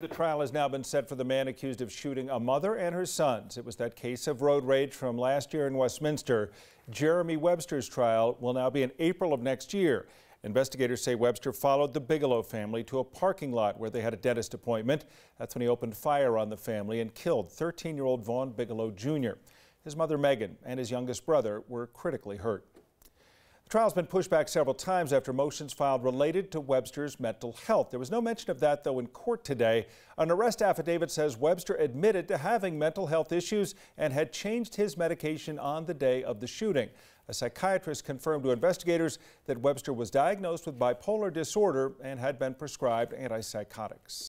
The trial has now been set for the man accused of shooting a mother and her sons. It was that case of road rage from last year in Westminster. Jeremy Webster's trial will now be in April of next year. Investigators say Webster followed the Bigelow family to a parking lot where they had a dentist appointment. That's when he opened fire on the family and killed 13-year-old Vaughn Bigelow Jr. His mother, Megan, and his youngest brother were critically hurt. The trial's been pushed back several times after motions filed related to Webster's mental health. There was no mention of that, though, in court today. An arrest affidavit says Webster admitted to having mental health issues and had changed his medication on the day of the shooting. A psychiatrist confirmed to investigators that Webster was diagnosed with bipolar disorder and had been prescribed antipsychotics.